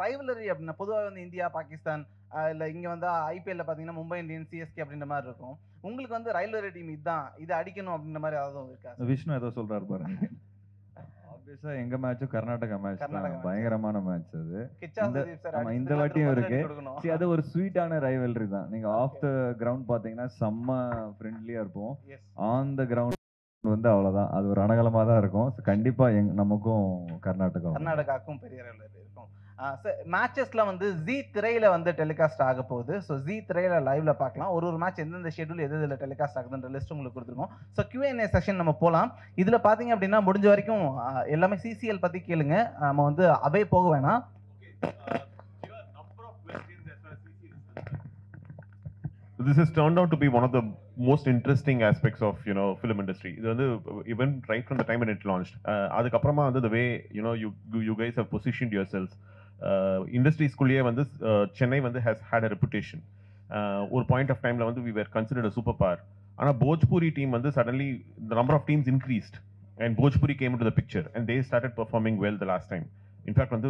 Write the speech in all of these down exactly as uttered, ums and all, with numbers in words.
Rivalry in India, Pakistan, I P L, Mumbai Indians, C S K, you have a rivalry team. Vishnu is saying that. Obviously, our match is Karnataka match. It's a very good match. See, that's a sweet rivalry. Off the ground, it's very friendly. On the ground, that's a Ranagalamada. So, Kandipa, Karnataka. Karnataka. Uh, so matches la vandu Z three la vandu telecast aagapodhu, so Z three la live la paakalam oru oru match endha schedule edhudhula telecast aagudhundra list ungalukku kuduthirkom. So Q and A session nama polam. Idhula pathinga appadina mudinja varaikum ellame C C L pathi kelunga, nama vandu away poga vena. This has turned out to be one of the most interesting aspects of, you know, film industry. Even right from the time when it launched, adakaprama vandu the way, you know, you you guys have positioned yourselves. Uh, industry school year, uh, Chennai has had a reputation. Uh, one point of time, we were considered a superpower. And a Bhojpuri team, suddenly the number of teams increased, and Bhojpuri came into the picture, and they started performing well the last time. In fact, one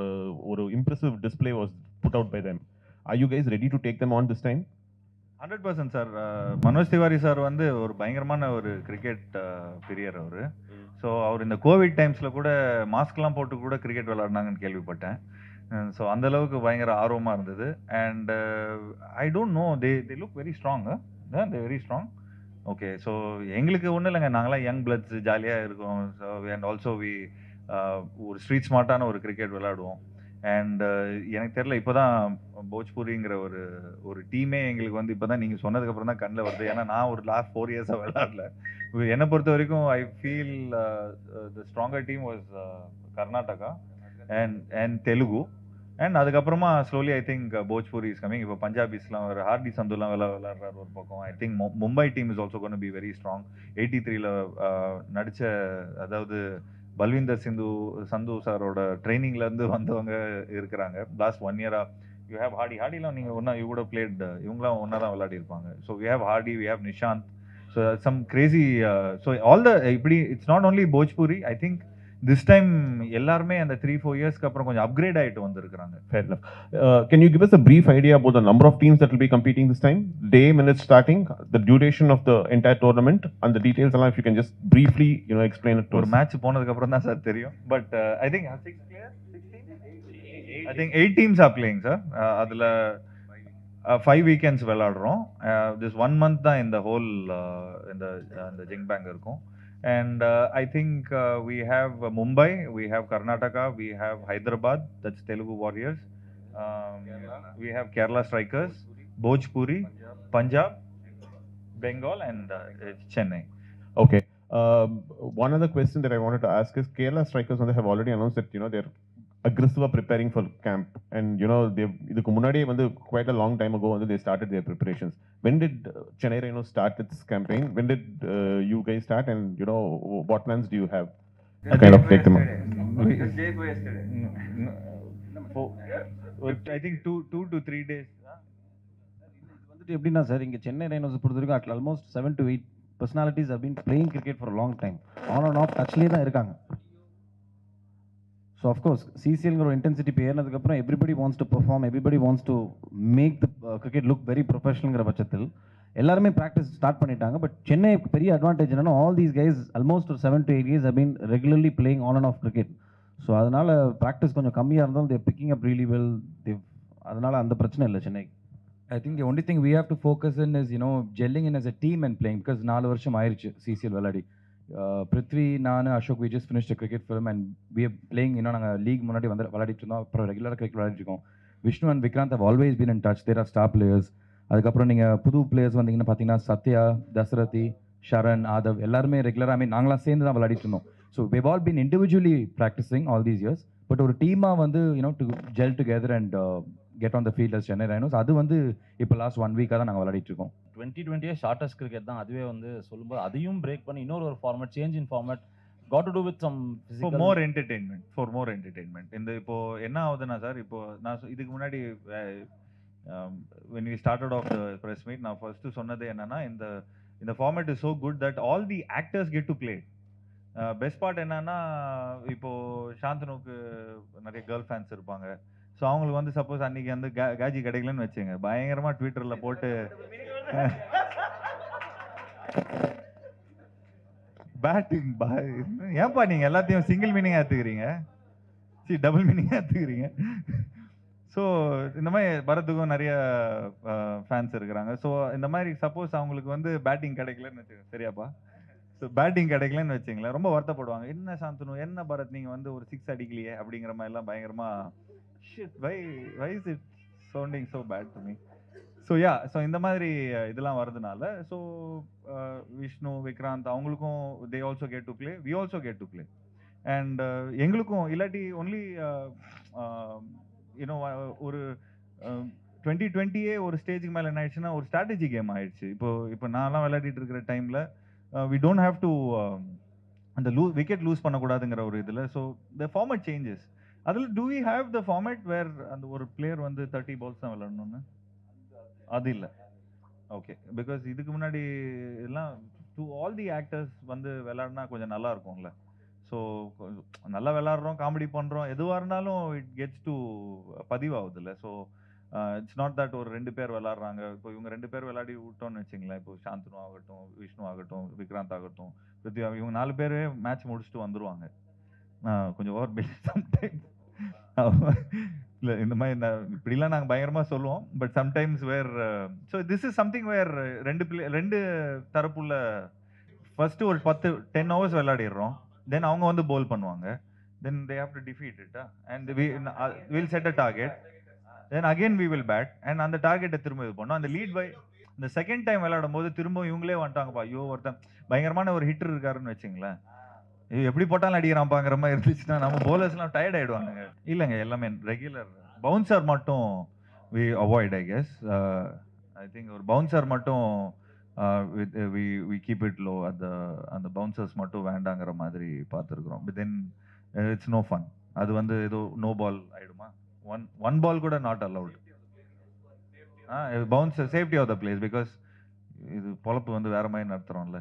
uh, impressive display was put out by them. Are you guys ready to take them on this time? one hundred percent, sir. Uh, Manoj Tiwari sir vandu oru bayangaramana oru cricket player avaru. So avaru in the COVID times la kuda mask la potu kuda cricket veladnaanga kelvipatten. So andha lavukku bayangara aarvama irundhathu, and uh, I don't know, they they look very strong. Huh? Yeah, they very strong. Okay, so engalukku onnu illanga naangala young bloods jaliya irukom, so and also we oru uh, street smart ana oru cricket veladuvom. And எனக்கு தெரியல இப்போதான் போஜ்பூரிங்கிற ஒரு ஒரு டீமே எங்களுக்கு வந்து இப்போதான் நீங்கள் சொன்னதுக்கு அப்புறம் தான் கண்ணில் வருது. ஏன்னா நான் ஒரு லாஸ்ட் ஃபோர் இயர்ஸாக விளையாடல. என்னை பொறுத்த வரைக்கும் I feel the stronger team was Karnataka and and Telugu, and அதுக்கப்புறமா slowly I think Bhojpuri is coming. இப்போ பஞ்சாபிஸ்லாம் ஒரு ஹார்டி சந்துலாம் விளா விளாட்றாரு ஒரு பக்கம். I think Mumbai team is also cone to be very strong. Eighty த்ரீல நடித்த, அதாவது பல்விந்தர் சிந்து சந்து சாரோட ட்ரைனிங்லேருந்து வந்தவங்க இருக்கிறாங்க லாஸ்ட் ஒன் இயராக. யூ ஹேவ் ஹார்டி, ஹார்டிலாம் நீங்கள் ஒன்றா யூ கூட பிளேட், இவங்களாம் ஒன்றா தான் விளையாடிருப்பாங்க. So you have Hardy, you have Nishant, so some crazy. So all the இப்படி it's not only Bhojpuri. I think this time எல்லாருமே அந்த த்ரீ ஃபோர் இயர்ஸ்க்கு அப்புறம் கொஞ்சம் அப்கிரேட் ஆகிட்டு வந்துருக்காங்க. Fair enough. Can you give us a brief idea about the number of teams that will be competing this time, day when it's starting, the duration of the entire tournament and the details எல்லாம், if you can just briefly, you know, explain it to us. ஒரு match போனதுக்கு அப்புறம் தான் sir தெரியும். But I think I think eight teams are playing sir. அதில் five weekends விளையாடுறோம். Just one month தான் இந்த ஹோல் இந்த இந்த ஜிங் பேங்க் இருக்கும். And uh, I think uh, we have uh, Mumbai, we have Karnataka, we have Hyderabad, that's Telugu Warriors, um, we have Kerala Strikers, Bhojpuri, Punjab, Punjab, Bengal, and uh, Chennai. Okay. Uh, one other question that I wanted to ask is, Kerala Strikers have already announced that, you know, they're aggressive preparing for camp, and you know they quite a long time ago they started their preparations. When did Chennai Rhinos start its campaign? When did uh, you guys start, and you know what plans do you have? I kind of take them. I think two two to three days. எப்படின்னா சார், இங்கே Chennai Rhinos பொறுத்த வரைக்கும் அட்ல almost seven to eight personalities have been playing cricket for long time. On and off டச்லேயே தான் இருக்காங்க. So of course, C C L intensity pair, everybody wants to perform, everybody wants to make the uh, cricket look very professional. Everyone practice start pannitaanga, but Chennai periya advantage enna, all these guys almost for seven to eight years have been regularly playing on and off cricket. So adanal practice konjam kammiya irundhal they are picking up really well. They adanal andha prachana illa Chennai. I think the only thing we have to focus in is, you know, gelling in as a team and playing, because four varsham ayiruchu C C L veladi. Uh, Prithvi, Nana, Ashok, we just finished a cricket film, and we are playing, you know, league munadi vandha regular cricket veladirukom. Vishnu and Vikrant have always been in touch. They are star players. Adukapra neenga pudhu players vandinga pathina Satya, Dasarathi, Sharan, Adav ellarume regular ah, I mean naangala sendu da veladirukom. So we have all been individually practicing all these years, but or team ah vandu, you know, to gel together and uh, get on the field as Chennai Rhinos. Adu vandu ipo last one week ah da naanga veladirukom. twenty twenty shortest cricket தான். அதுவே வந்து சொல்லும்போது அதையும் break பண்ணி இன்னொரு ஒரு format, change in format, got to to with some physical for more entertainment for more entertainment. இந்த இப்போ என்ன ஆகுதுன்னா சார், இப்போ நான் இதுக்கு முன்னாடி when we started off the press meet, நான் ஃபர்ஸ்ட் சொன்னது என்னன்னா, இந்த இந்த format is so good that all the actors get to play. Best part என்னன்னா, இப்போது சாந்தனுக்கு நிறைய கேர்ள் ஃபேன்ஸ் இருப்பாங்க. ஸோ அவங்களுக்கு வந்து சப்போஸ் அன்றைக்கி வந்து கே காஜி கிடைக்கலன்னு வச்சுங்க, பயங்கரமாக ட்விட்டரில் போட்டு பேட்டிங் பா. ஏன்ப்பா நீங்கள் எல்லாத்தையும் சிங்கிள் மீனிங்காக எடுத்துக்கிறீங்க, சி டபுள் மீனிங்காக எடுத்துக்கிறீங்க. ஸோ இந்த மாதிரி பரத்துக்கும் நிறைய ஃபேன்ஸ் இருக்கிறாங்க. ஸோ இந்த மாதிரி சப்போஸ் அவங்களுக்கு வந்து பேட்டிங் கிடைக்கலன்னு வச்சுக்கோங்க, சரியாப்பா. ஸோ பேட்டிங் கிடைக்கலன்னு வச்சுங்களேன், ரொம்ப வருத்தப்படுவாங்க. என்ன சாந்தனு, என்ன பரத், நீங்கள் வந்து ஒரு சிக்ஸ் அடிக்கலையே அப்படிங்கிற மாதிரிலாம் பயங்கரமாக. Shit, why why is it sounding so bad to me. So yeah, so இந்த மாதிரி இதெல்லாம் வரதுனால ஸோ விஷ்ணு விக்ராந்த் அவங்களுக்கும் they also get to play, we also get to play. And எங்களுக்கும் இல்லாட்டி ஒன்லி யூனோ ஒரு டுவெண்ட்டி டுவெண்ட்டியே ஒரு ஸ்டேஜுக்கு மேலே என்ன ஆயிடுச்சுன்னா ஒரு ஸ்ட்ராட்டஜி கேம் ஆயிடுச்சு. இப்போது இப்போ நான்லாம் விளையாடிட்டு இருக்கிற டைமில் வி டோன்ட் ஹாவ் டு அந்த லூ விக்கெட் லூஸ் பண்ணக்கூடாதுங்கிற ஒரு இதில். So the format changes. அதில் too we have the format where அந்த ஒரு பிளேயர் வந்து தேர்ட்டி பால்ஸ் தான் விளையாடணும்னு? அது இல்லை, ஓகே. பிகாஸ் இதுக்கு முன்னாடி எல்லாம் டூ ஆல் தி ஆக்டர்ஸ் வந்து விளையாடினா கொஞ்சம் நல்லா இருக்கும்ல. ஸோ நல்லா விளையாடுறோம், காமெடி பண்ணுறோம், எதுவாக இருந்தாலும் இட் கெட்ஸ் டு பதிவாகுது இல்லை. ஸோ இட்ஸ் நாட் தட் ஒரு ரெண்டு பேர் விளாட்றாங்க. இப்போ இவங்க ரெண்டு பேர் விளையாடி விட்டோன்னு வச்சுங்களேன், இப்போ சாந்தனு ஆகட்டும், விஷ்ணு ஆகட்டும், விக்ராந்த் ஆகட்டும், பிருத்வி, இவங்க நாலு பேரே மேட்ச் முடிச்சுட்டு வந்துடுவாங்க. கொஞ்சம் ஓவர் பில் சம்டைம்ஸ் இல்லை இந்த மாதிரி நான் இப்படிலாம் நாங்கள் பயங்கரமாக சொல்லுவோம். But sometimes where so this is something where ரெண்டு பிளே ரெண்டு தரப்புள்ள ஃபஸ்ட்டு ஒரு பத்து டென் ஹவர்ஸ் விளையாடிடுறோம், தென் அவங்க வந்து போல் பண்ணுவாங்க, then they have to defeat it and we will set a target, then again we will bat and அந்த டார்கெட்டை திரும்ப இது பண்ணோம். அந்த லீட் பை இந்த செகண்ட் டைம் விளையாடும் போது திரும்ப இவங்களே வந்துட்டாங்கப்பா. ஐயோ, ஒருத்தன் பயங்கரமான ஒரு ஹிட்டர் இருக்காருன்னு வச்சுங்களேன், எப்படி போட்டாலும் அடிக்கிறான்ப்பாங்கிற மாதிரி இருந்துச்சுன்னா நம்ம போலர்ஸ்லாம் டயர்ட் ஆகிடுவாங்க. இல்லைங்க, எல்லாமே ரெகுலர். பவுன்சர் மட்டும் we avoid, I guess. I think ஒரு பவுன்சர் மட்டும் with we we keep it low. அந்த அந்த பவுன்சர்ஸ் மட்டும் வேண்டாங்கிற மாதிரி பார்த்துருக்குறோம். But then it's no fun. அது வந்து ஏதோ நோ பால் ஆகிடுமா, ஒன் ஒன் பால் கூட not allowed. Ah, bouncer safety of the place because இது பொழப்பு வந்து வேறு மாதிரி நடத்துகிறோம்ல.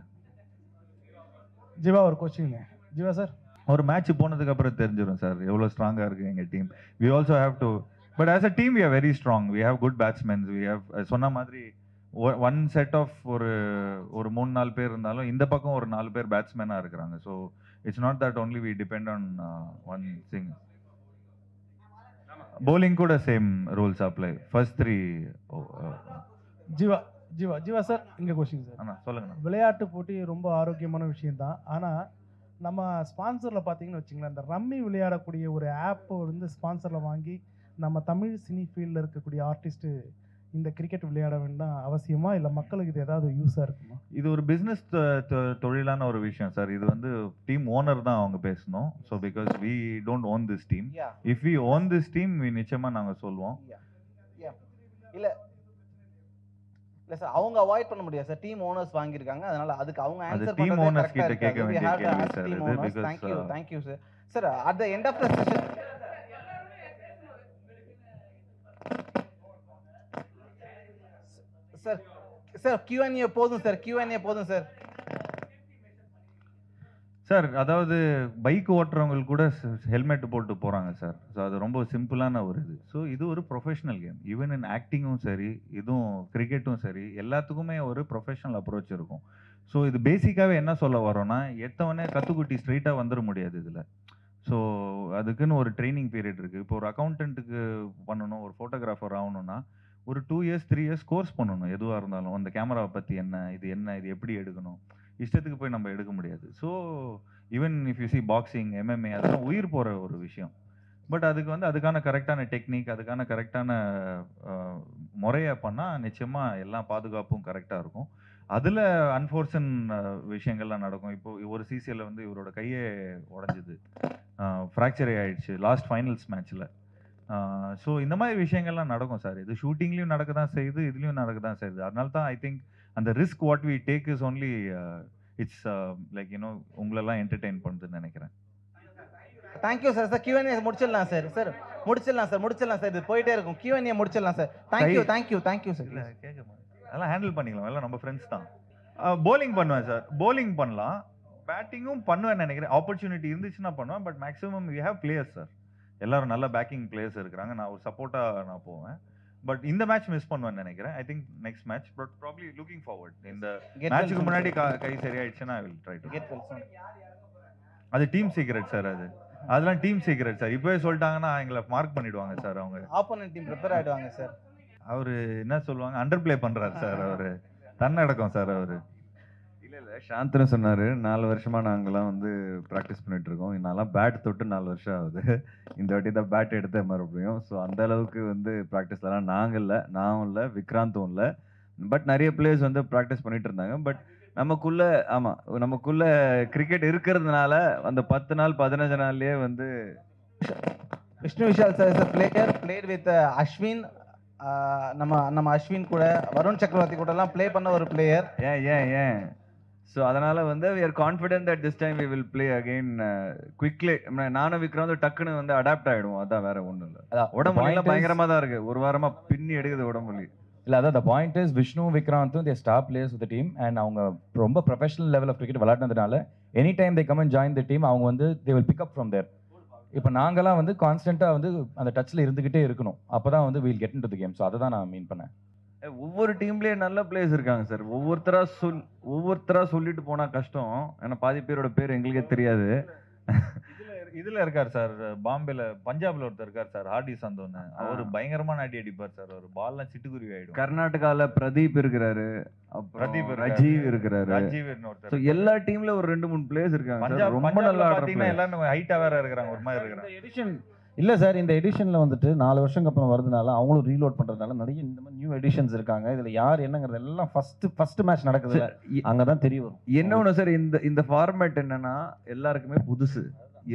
ஜீவா, ஒரு கோச்சிங்ண்ணே. ஜீவா சார், ஒரு மேட்ச் போனதுக்கு அப்புறம் தெரிஞ்சிடும் சார் எவ்வளோ ஸ்ட்ராங்காக இருக்குது எங்கள் team. We also have to, but as a team we are very strong. We have good batsmens. We have சொன்ன மாதிரி ஒன் செட் ஆஃப் ஒரு ஒரு மூணு நாலு பேர் இருந்தாலும் இந்த பக்கம் ஒரு நாலு பேர் பேட்ஸ்மேனாக இருக்கிறாங்க. So it's not that only we depend on one thing. Bowling கூட same rules apply. First three. Jiiva Jiiva Jiiva sir, இங்கே கொஸ்டின் சார். ஆமாம், சொல்லுங்கள். விளையாட்டு போட்டி ரொம்ப ஆரோக்கியமான விஷயந்தான். ஆனால் நம்ம ஸ்பான்சரில் பார்த்தீங்கன்னு வச்சுங்களேன், இந்த ரம்மி விளையாடக்கூடிய ஒரு ஆப்பை வந்து ஸ்பான்சரில் வாங்கி நம்ம தமிழ் சினி ஃபீல்டில் இருக்கக்கூடிய ஆர்டிஸ்ட்டு இந்த கிரிக்கெட் விளையாட வேண்டாம் அவசியமாக இல்லை? மக்களுக்கு இது ஏதாவது யூஸாக இருக்குமா? இது ஒரு பிஸ்னஸ் தொழிலான ஒரு விஷயம் சார். இது வந்து டீம் ஓனர் தான் அவங்க பேசணும். So because we don't own this team. If we own this team நிச்சயமாக நாங்கள் சொல்லுவோம். இல்லை இல்ல சார், அவங்க அவாய்ட் பண்ண முடியாது சார். டீம் ஓனர்ஸ் வாங்கியிருக்காங்க, அதனால அதுக்கு அவங்க ஆன்சர் பண்றது கரெக்ட்டா இருக்கு. Team owners, thank you thank you sir. Sir, at the end of the session sir sir Q and A போதும் சார். Q and A போதும் சார். சார், அதாவது பைக் ஓட்டுறவங்க கூட ஹெல்மெட் போட்டு போகிறாங்க சார். ஸோ அது ரொம்ப சிம்பிளான ஒரு இது. ஸோ இது ஒரு ப்ரொஃபஷ்னல் கேம். ஈவன் இன் ஆக்டிங்கும் சரி, இதுவும் கிரிக்கெட்டும் சரி, எல்லாத்துக்குமே ஒரு ப்ரொஃபஷ்னல் அப்ரோச் இருக்கும். ஸோ இது பேசிக்காகவே என்ன சொல்ல வரோன்னா, எத்தவனே கற்றுக்குட்டி ஸ்ட்ரெயிட்டாக வந்துட முடியாது இதில். ஸோ அதுக்குன்னு ஒரு ட்ரைனிங் பீரியட் இருக்குது. இப்போ ஒரு அக்கௌண்டண்ட்டுக்கு பண்ணணும், ஒரு ஃபோட்டோகிராஃபர் ஆகணும்னா ஒரு two years three years course பண்ணணும். எதுவாக இருந்தாலும் அந்த கேமராவை பற்றி என்ன, இது என்ன, இது எப்படி எடுக்கணும், இஷ்டத்துக்கு போய் நம்ம எடுக்க முடியாது. So even if you see boxing, MMA, அதெல்லாம் உயிர் போகிற ஒரு விஷயம். பட் அதுக்கு வந்து அதுக்கான கரெக்டான டெக்னிக், அதுக்கான கரெக்டான முறையை பண்ணால் நிச்சயமாக எல்லா பாதுகாப்பும் கரெக்டாக இருக்கும். அதில் அன்ஃபோர்ச்சுன் விஷயங்கள்லாம் நடக்கும். இப்போது ஒரு சிசிஎல்ல வந்து இவரோட கையே உடஞ்சிது, ஃப்ராக்சரே ஆயிடுச்சு லாஸ்ட் ஃபைனல்ஸ் மேட்ச்சில். ஸோ இந்த மாதிரி விஷயங்கள்லாம் நடக்கும் சார். இது ஷூட்டிங்லேயும் நடக்க தான் செய்யுது, இதுலேயும் நடக்க தான் செய்யுது. அதனால தான் ஐ திங்க் அந்த risk what we take is only it's like you know உங்களெல்லாம் என்டர்டெயின் பண்ணுதுன்னு நினைக்கிறேன். Thank you sir. Sir Q and A முடிச்சிடலாம் சார். சார் முடிச்சிடலாம் சார் முடிச்சிடலாம் சார். இது போயிட்டே இருக்கும். Q and A முடிச்சிடலாம் sir. Thank you thank you thank you sir. இல்லை கேட்க, அதெல்லாம் ஹேண்டில் பண்ணிக்கலாம், எல்லாம் நம்ம ஃப்ரெண்ட்ஸ் தான். போலிங் பண்ணுவேன் சார், போலிங் பண்ணலாம். batting um பண்ணுவேன் நினைக்கிறேன். opportunity இருந்துச்சுன்னா பண்ணுவேன். but maximum we have players sir. எல்லாரும் நல்ல backing players இருக்காங்க. நான் ஒரு சப்போர்ட்டா நான் போவேன். but இந்த மேட்ச் மிஸ் பண்ணுவேன் நினைக்கிறேன். I think next match but probably looking forward. இந்த மேட்ச்க்கு முன்னாடி கை சரியாயிடுச்சுனா I will try to get Wilson. அது டீம் சீக்ரெட் சார். அது அதெல்லாம் டீம் சீக்ரெட் சார். இப்பவே சொல்லிட்டாங்கன்னா எங்களை மார்க் பண்ணிடுவாங்க சார். அவங்க ஆப்போனன்ட் டீம் ப்ரிப்பேர் ஆயிடுவாங்க சார். அவரு என்ன சொல்லுவாங்க, அண்டர் பிளே பண்றாரு சார். அவரு தன்னடக்கம் சார். அவரு இல்லை இல்லை சாந்தனு சொன்னார், நாலு வருஷமாக நாங்கள்லாம் வந்து ப்ராக்டிஸ் பண்ணிகிட்ருக்கோம். நான்லாம் பேட் தொட்டு நாலு வருஷம் ஆகுது. இந்த வாட்டி தான் பேட் எடுத்த மறுபடியும். ஸோ அந்த அளவுக்கு வந்து ப்ராக்டிஸ்லாம் நாங்கள் இல்லை, நானும் இல்லை, விக்ராந்தும் இல்லை. பட் நிறைய பிளேயர்ஸ் வந்து ப்ராக்டிஸ் பண்ணிகிட்டு இருந்தாங்க. பட் நமக்குள்ளே ஆமாம் நமக்குள்ளே கிரிக்கெட் இருக்கிறதுனால அந்த பத்து நாள் பதினஞ்சு நாள்லேயே வந்து Vishnu Vishal sir is a player played with Ashwin. நம்ம நம்ம அஸ்வின் கூட வருண் சக்கரவர்த்தி கூடலாம் ப்ளே பண்ண ஒரு பிளேயர். ஏன் ஏன் ஏன் ஸோ அதனால் வந்து we are confident that this time we will play again quickly. நானும் விக்ரம் டக்குன்னு வந்து அடாப்ட் ஆகிடுவோம். அதான் வேறு ஒன்றும் இல்லை. அதான் உடம்புலாம் பயங்கரமாக தான் இருக்குது. ஒரு வாரமாக பின்னி எடுக்குது உடம்புலி. இல்லை அதான் த பாயிண்ட் இஸ் விஷ்ணு விக்ராந்தும் they star players with team and அவங்க ரொம்ப ப்ரொஃபஷனல் லெவல் ஆஃப் கிரிக்கெட் விளையாடுனதுனால any time they come and join the team அவங்க வந்து they will pick up from there. இப்போ நாங்களாம் வந்து கான்ஸ்டண்ட்டாக வந்து அந்த டச்சில் இருந்துக்கிட்டே இருக்கணும். அப்போ தான் வந்து we'll get in to the game. So அதை தான் நான் மீன் பண்ணேன். ஒவ்வொரு டீம்லேயே நல்ல பிளேயர்ஸ் இருக்காங்க சார். ஒவ்வொருத்தராக சொல் ஒவ்வொருத்தராக சொல்லிட்டு போனால் கஷ்டம். ஏன்னா பாதி பேரோட பேர் எங்களுக்கே தெரியாது. இதில் இதில் இருக்கார் சார், பாம்பேல பஞ்சாபில் ஒருத்தர் இருக்கார் சார், ஹார்டி சந்தோன்னு. அவர் பயங்கரமான அடி அடிப்பார் சார். அவர் பால்லாம் சிட்டுக்குருவி ஆகிடும். கர்நாடகாவில் பிரதீப் இருக்கிறாரு, பிரதீப் ரஜீவ் இருக்கிறாரு, ரஜீவ் ஒருத்தர். எல்லா டீம்ல ஒரு ரெண்டு மூணு பிளேயர்ஸ் இருக்காங்க. ரொம்ப நல்லா பார்த்தீங்கன்னா எல்லாமே ஹைட்டாக வேற இருக்கிறாங்க. ஒரு மாதிரி இருக்கிறாங்க. எடிஷன் இல்லை சார், இந்த எடிஷனில் வந்துட்டு நாலு வருஷங்க அப்புறம் வரதுனால அவங்களும் ரீலோட் பண்ணுறதுனால நிறைய இந்த மாதிரி நியூ எடிஷன்ஸ் இருக்காங்க. இதில் யார் என்னங்கிறது எல்லாம் ஃபஸ்ட்டு ஃபஸ்ட்டு மேட்ச் நடக்குது அங்கே தான் தெரிய வரும். என்ன ஒன்று சார், இந்த இந்த ஃபார்மேட் என்னென்னா எல்லாருக்குமே புதுசு,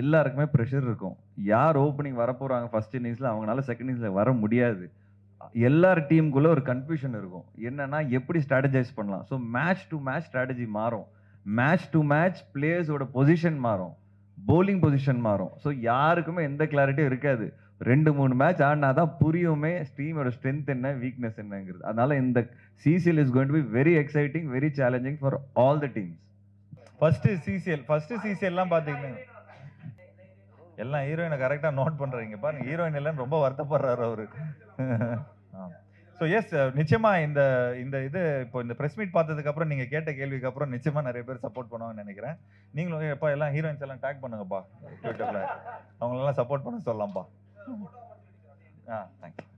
எல்லாருக்குமே ப்ரெஷர் இருக்கும். யார் ஓப்பனிங் வரப்போகிறாங்க ஃபஸ்ட் இன்னிங்ஸில், அவங்களால செகண்ட் இன்னிங்ஸில் வர முடியாது. எல்லார் டீமுக்குள்ளே ஒரு கன்ஃபியூஷன் இருக்கும். என்னென்னா எப்படி ஸ்ட்ராட்டஜைஸ் பண்ணலாம். So match to match strategy மாறும். மேட்ச் டு மேட்ச் பிளேயர்ஸோட பொசிஷன் மாறும், பவுலிங் பொசிஷன் மாறும். ஸோ யாருக்குமே எந்த கிளாரிட்டியும் இருக்காது. ரெண்டு மூணு மேட்ச் ஆடினா தான் புரியுமே டீமோட ஸ்ட்ரென்த் என்ன, வீக்னஸ் என்னங்கிறது. அதனால இந்த CCL is going to be very exciting, very challenging for all the teams. First CCL first சிசிஎல்லாம் பார்த்தீங்கன்னா எல்லாம் ஹீரோயினை கரெக்டாக நோட் பண்ணுறீங்க பாருங்க. ஹீரோயின் இல்லைன்னு ரொம்ப வருத்தப்படுறாரு அவரு. ஸோ எஸ், நிச்சயமாக இந்த இந்த இது இப்போ இந்த ப்ரெஸ் மீட் பார்த்ததுக்கப்புறம் நீங்கள் கேட்ட கேள்விக்கு அப்புறம் நிச்சயமாக நிறைய பேர் சப்போர்ட் பண்ணுவாங்கன்னு நினைக்கிறேன். நீங்களும் எப்பா எல்லாம் ஹீரோயின்ஸ் எல்லாம் டேக் பண்ணுங்கப்பா ட்விட்டரில், அவங்களெல்லாம் சப்போர்ட் பண்ண சொல்லலாம்ப்பா. ஆ தேங்க்யூ.